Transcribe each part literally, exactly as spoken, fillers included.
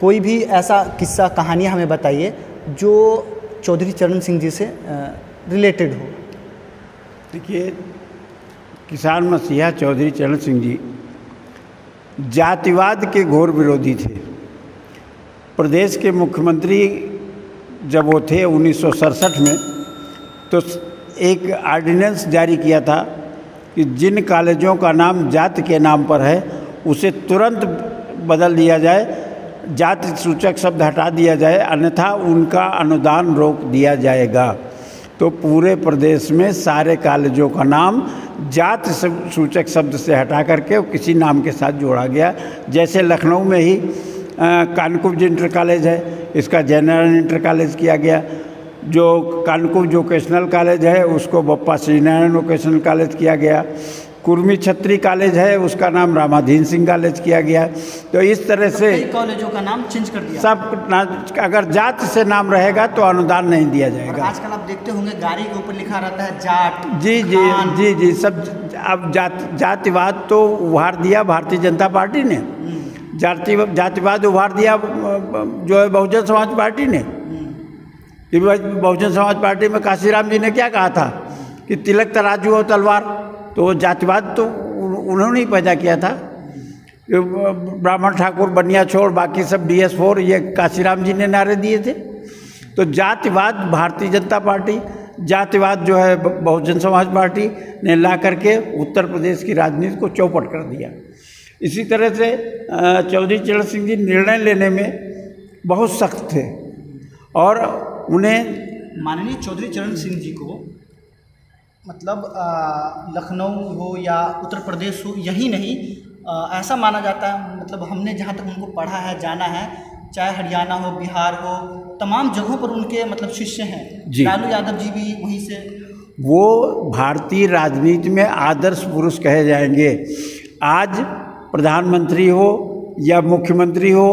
कोई भी ऐसा किस्सा कहानी हमें बताइए जो चौधरी चरण सिंह जी से रिलेटेड हो। देखिए, किसान मसीहा चौधरी चरण सिंह जी जातिवाद के घोर विरोधी थे। प्रदेश के मुख्यमंत्री जब वो थे उन्नीस सौ सड़सठ में, तो एक आर्डिनेंस जारी किया था कि जिन कॉलेजों का नाम जात के नाम पर है उसे तुरंत बदल दिया जाए, जाति सूचक शब्द हटा दिया जाए, अन्यथा उनका अनुदान रोक दिया जाएगा। तो पूरे प्रदेश में सारे कॉलेजों का नाम जात सूचक शब्द से हटा करके किसी नाम के साथ जोड़ा गया। जैसे लखनऊ में ही कानकुब्ज इंटर कॉलेज है, इसका जनरल इंटर कॉलेज किया गया। जो कानकुब्ज वोकेशनल कॉलेज है उसको बप्पा श्री नारायण वोकेशनल कॉलेज किया गया। कुर्मी छत्री कॉलेज है उसका नाम रामाधीन सिंह कॉलेज किया गया। तो इस तरह से तो कॉलेजों का नाम चेंज कर दिया। सब अगर जात से नाम रहेगा तो अनुदान नहीं दिया जाएगा। आजकल आप देखते होंगे गाड़ी के ऊपर लिखा रहता है जाट। जी जी जी जी सब अब जात जातिवाद तो उभार दिया भारतीय जनता पार्टी ने, जाति जातिवाद उभार दिया जो है बहुजन समाज पार्टी ने। बहुजन समाज पार्टी में काशीराम जी ने क्या कहा था कि तिलक तराजू और तलवार, तो जातिवाद तो उन्होंने ही पैदा किया था। ब्राह्मण ठाकुर बनिया छोड़ बाकी सब डीएस फोर, ये काशीराम जी ने नारे दिए थे। तो जातिवाद भारतीय जनता पार्टी, जातिवाद जो है बहुजन समाज पार्टी ने ला करके उत्तर प्रदेश की राजनीति को चौपट कर दिया। इसी तरह से चौधरी चरण सिंह जी निर्णय लेने में बहुत सख्त थे और उन्हें माननीय चौधरी चरण सिंह जी को मतलब लखनऊ हो या उत्तर प्रदेश हो, यही नहीं आ, ऐसा माना जाता है, मतलब हमने जहाँ तक उनको पढ़ा है जाना है, चाहे हरियाणा हो बिहार हो, तमाम जगहों पर उनके मतलब शिष्य हैं। लालू यादव जी भी वहीं से, वो भारतीय राजनीति में आदर्श पुरुष कहे जाएंगे। आज प्रधानमंत्री हो या मुख्यमंत्री हो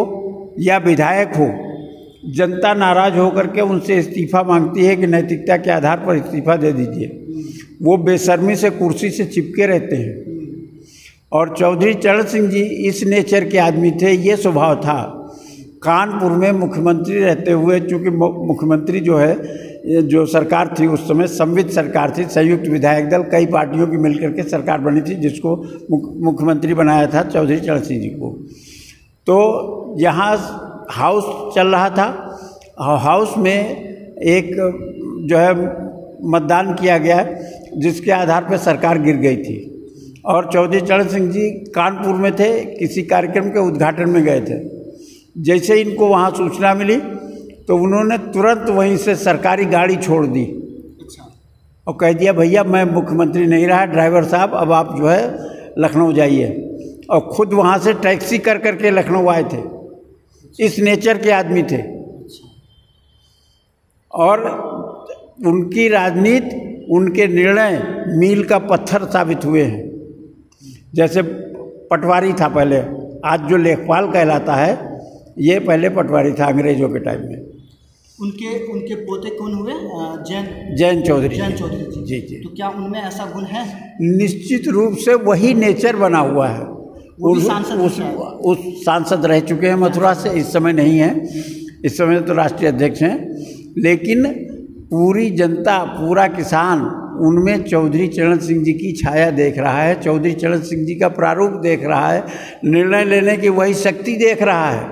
या विधायक हो, जनता नाराज़ होकर के उनसे इस्तीफा मांगती है कि नैतिकता के आधार पर इस्तीफा दे दीजिए। वो बेशर्मी से कुर्सी से चिपके रहते हैं। और चौधरी चरण सिंह जी इस नेचर के आदमी थे, ये स्वभाव था। कानपुर में मुख्यमंत्री रहते हुए, चूँकि मुख्यमंत्री जो है जो सरकार थी उस समय संविध सरकार थी, संयुक्त विधायक दल कई पार्टियों की मिलकर के सरकार बनी थी, जिसको मुख्यमंत्री बनाया था चौधरी चरण सिंह जी को। तो यहाँ हाउस चल रहा था, हाउस में एक जो है मतदान किया गया जिसके आधार पर सरकार गिर गई थी। और चौधरी चरण सिंह जी कानपुर में थे, किसी कार्यक्रम के उद्घाटन में गए थे। जैसे ही इनको वहाँ सूचना मिली तो उन्होंने तुरंत वहीं से सरकारी गाड़ी छोड़ दी और कह दिया, भैया मैं मुख्यमंत्री नहीं रहा ड्राइवर साहब, अब आप जो है लखनऊ जाइए। और ख़ुद वहाँ से टैक्सी कर करके लखनऊ आए थे। इस नेचर के आदमी थे। और उनकी राजनीति, उनके निर्णय मील का पत्थर साबित हुए हैं। जैसे पटवारी था पहले, आज जो लेखपाल कहलाता है, ये पहले पटवारी था अंग्रेजों के टाइम में। उनके उनके पोते कौन हुए? जयंत जयंत चौधरी जयंत चौधरी जी जी जी तो क्या उनमें ऐसा गुण है? निश्चित रूप से वही नेचर बना हुआ है। उस उस, उस सांसद रह चुके हैं मथुरा से, इस समय नहीं है, इस समय तो राष्ट्रीय अध्यक्ष हैं। लेकिन पूरी जनता, पूरा किसान उनमें चौधरी चरण सिंह जी की छाया देख रहा है, चौधरी चरण सिंह जी का प्रारूप देख रहा है, निर्णय लेने की वही शक्ति देख रहा है।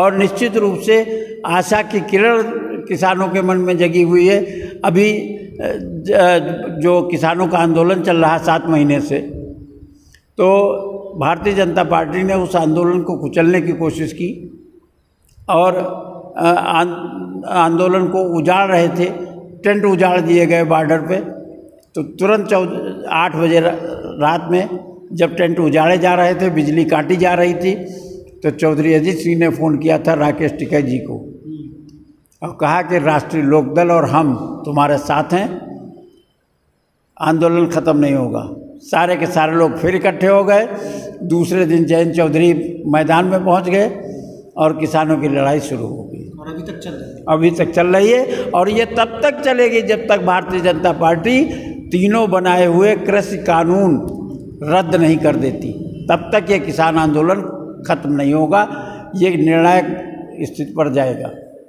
और निश्चित रूप से आशा की किरण किसानों के मन में जगी हुई है। अभी जो किसानों का आंदोलन चल रहा है सात महीने से, तो भारतीय जनता पार्टी ने उस आंदोलन को कुचलने की कोशिश की और आंदोलन को उजाड़ रहे थे। टेंट उजाड़ दिए गए बॉर्डर पे। तो तुरंत आठ बजे रात में जब टेंट उजाड़े जा रहे थे, बिजली काटी जा रही थी, तो चौधरी अजीत सिंह ने फ़ोन किया था राकेश टिकै जी को और कहा कि राष्ट्रीय लोकदल और हम तुम्हारे साथ हैं, आंदोलन ख़त्म नहीं होगा। सारे के सारे लोग फिर इकट्ठे हो गए। दूसरे दिन जयंत चौधरी मैदान में पहुंच गए और किसानों की लड़ाई शुरू हो गई और अभी तक चल रही है अभी तक चल रही है और ये तब तक चलेगी जब तक भारतीय जनता पार्टी तीनों बनाए हुए कृषि कानून रद्द नहीं कर देती। तब तक ये किसान आंदोलन खत्म नहीं होगा। ये निर्णायक स्थिति पर जाएगा।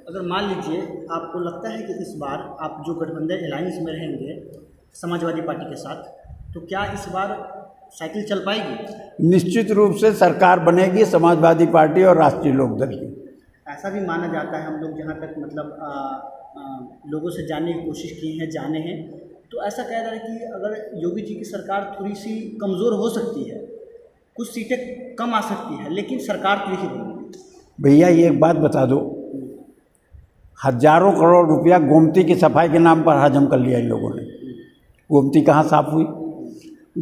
अगर मान लीजिए आपको लगता है कि इस बार आप जो गठबंधन अलायंस में रहेंगे समाजवादी पार्टी के साथ, तो क्या इस बार साइकिल चल पाएगी? निश्चित रूप से सरकार बनेगी समाजवादी पार्टी और राष्ट्रीय लोकदल की। ऐसा भी माना जाता है, हम लोग जहाँ तक मतलब आ, आ, लोगों से जानने की कोशिश की है, जाने हैं, तो ऐसा कह रहा है कि अगर योगी जी की सरकार थोड़ी सी कमज़ोर हो सकती है, कुछ सीटें कम आ सकती है, लेकिन सरकार की ही होगी। भैया ये एक बात बता दो, हजारों करोड़ रुपया गोमती की सफाई के नाम पर हजम कर लिया इन लोगों ने। गोमती कहाँ साफ हुई?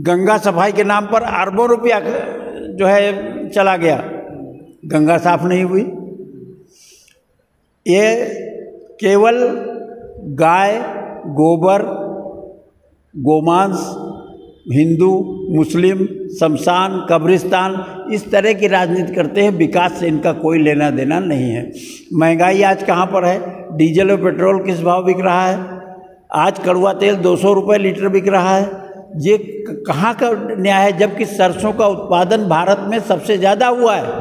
गंगा सफाई के नाम पर अरबों रुपया जो है चला गया, गंगा साफ नहीं हुई। ये केवल गाय गोबर गोमांस, हिंदू मुस्लिम शमशान कब्रिस्तान इस तरह की राजनीति करते हैं, विकास से इनका कोई लेना देना नहीं है। महंगाई आज कहाँ पर है? डीजल और पेट्रोल किस भाव बिक रहा है? आज कड़वा तेल दो सौ रुपये लीटर बिक रहा है। ये कहाँ का न्याय है? जबकि सरसों का उत्पादन भारत में सबसे ज़्यादा हुआ है,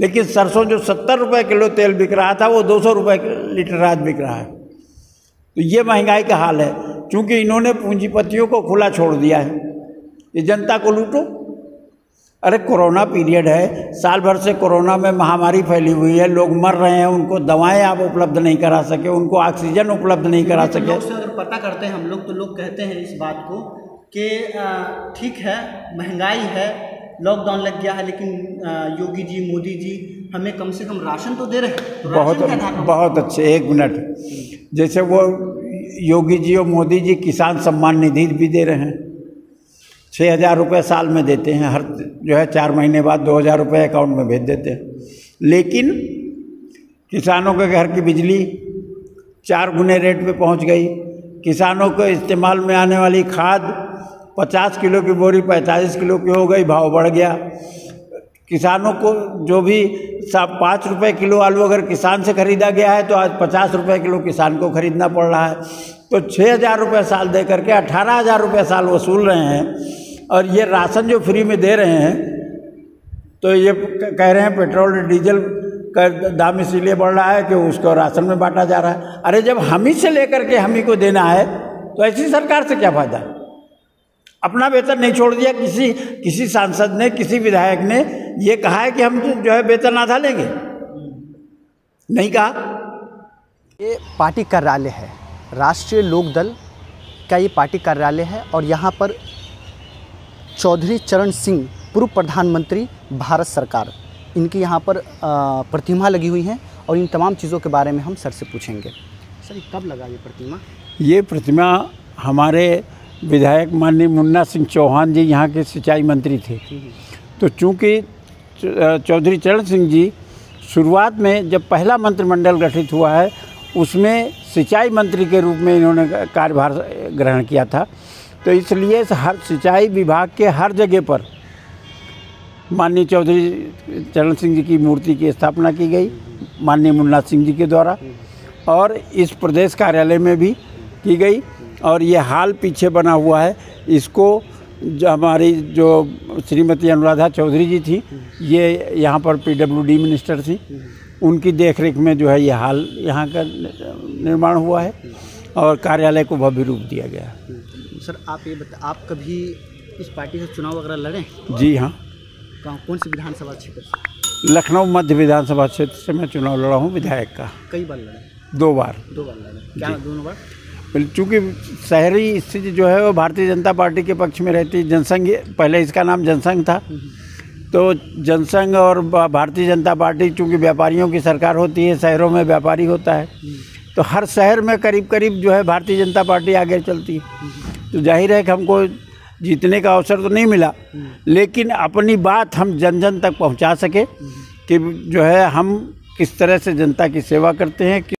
लेकिन सरसों जो सत्तर रुपये किलो तेल बिक रहा था वो दो सौ रुपये लीटर आज बिक रहा है। तो ये महंगाई का हाल है। चूँकि इन्होंने पूंजीपतियों को खुला छोड़ दिया है, ये जनता को लूटो। अरे कोरोना पीरियड है, साल भर से कोरोना में महामारी फैली हुई है, लोग मर रहे हैं, उनको दवाएं आप उपलब्ध नहीं करा सके, उनको ऑक्सीजन उपलब्ध नहीं करा सके। लोग से अगर पता करते हैं हम लोग तो लोग कहते हैं इस बात को कि ठीक है महंगाई है, लॉकडाउन लग गया है, लेकिन योगी जी मोदी जी हमें कम से कम राशन तो दे रहे हैं। तो बहुत बहुत अच्छे, एक मिनट, जैसे वो योगी जी और मोदी जी किसान सम्मान निधि भी दे रहे हैं, छः हज़ार रुपये साल में देते हैं, हर जो है चार महीने बाद दो हज़ार रुपये अकाउंट में भेज देते हैं, लेकिन किसानों के घर की बिजली चार गुने रेट पे पहुंच गई, किसानों के इस्तेमाल में आने वाली खाद पचास किलो की बोरी पैंतालीस किलो की हो गई, भाव बढ़ गया। किसानों को जो भी साफ पाँच रुपये किलो आलू अगर किसान से ख़रीदा गया है तो आज पचास रुपये किलो किसान को ख़रीदना पड़ रहा है। तो छः हज़ार रुपये साल दे करके अठारह हज़ार रुपये साल वसूल रहे हैं, और ये राशन जो फ्री में दे रहे हैं, तो ये कह रहे हैं पेट्रोल डीजल का दाम इसीलिए बढ़ रहा है कि उसको राशन में बांटा जा रहा है। अरे जब हम ही से लेकर के हम ही को देना है तो ऐसी सरकार से क्या फ़ायदा? अपना वेतन नहीं छोड़ दिया किसी किसी सांसद ने, किसी विधायक ने ये कहा है कि हम जो है वेतन आधा लेंगे? नहीं कहा। ये पार्टी कार्यालय है, राष्ट्रीय लोकदल का ये पार्टी कार्यालय है, और यहाँ पर चौधरी चरण सिंह पूर्व प्रधानमंत्री भारत सरकार, इनकी यहाँ पर प्रतिमा लगी हुई है, और इन तमाम चीज़ों के बारे में हम सर से पूछेंगे। सर ये कब लगा ये प्रतिमा? ये प्रतिमा हमारे विधायक माननीय मुन्ना सिंह चौहान जी यहाँ के सिंचाई मंत्री थे, तो चूँकि चौधरी चरण सिंह जी शुरुआत में जब पहला मंत्रिमंडल गठित हुआ है उसमें सिंचाई मंत्री के रूप में इन्होंने कार्यभार ग्रहण किया था, तो इसलिए हर सिंचाई विभाग के हर जगह पर माननीय चौधरी चरण सिंह जी की मूर्ति की स्थापना की गई माननीय मुन्ना सिंह जी के द्वारा, और इस प्रदेश कार्यालय में भी की गई। और ये हाल पीछे बना हुआ है, इसको जो हमारी जो श्रीमती अनुराधा चौधरी जी थी, ये यहाँ पर पीडब्ल्यूडी मिनिस्टर थी, उनकी देखरेख में जो है ये हाल यहाँ का निर्माण हुआ है और कार्यालय को भव्य रूप दिया गया। सर आप ये बता, आप कभी इस पार्टी से चुनाव वगैरह लड़े? जी हाँ। कौन से विधानसभा क्षेत्र? लखनऊ मध्य विधानसभा क्षेत्र से मैं चुनाव लड़ा हूँ विधायक का। कई बार लड़े? दो बार। दो बार लड़े? क्या दोनों बार? चूँकि शहरी स्थिति जो है वो भारतीय जनता पार्टी के पक्ष में रहती, जनसंघ, पहले इसका नाम जनसंघ था, तो जनसंघ और भारतीय जनता पार्टी, चूँकि व्यापारियों की सरकार होती है, शहरों में व्यापारी होता है, तो हर शहर में करीब करीब जो है भारतीय जनता पार्टी आगे चलती है। तो जाहिर है कि हमको जीतने का अवसर तो नहीं मिला, लेकिन अपनी बात हम जन जन तक पहुँचा सके कि जो है हम किस तरह से जनता की सेवा करते हैं।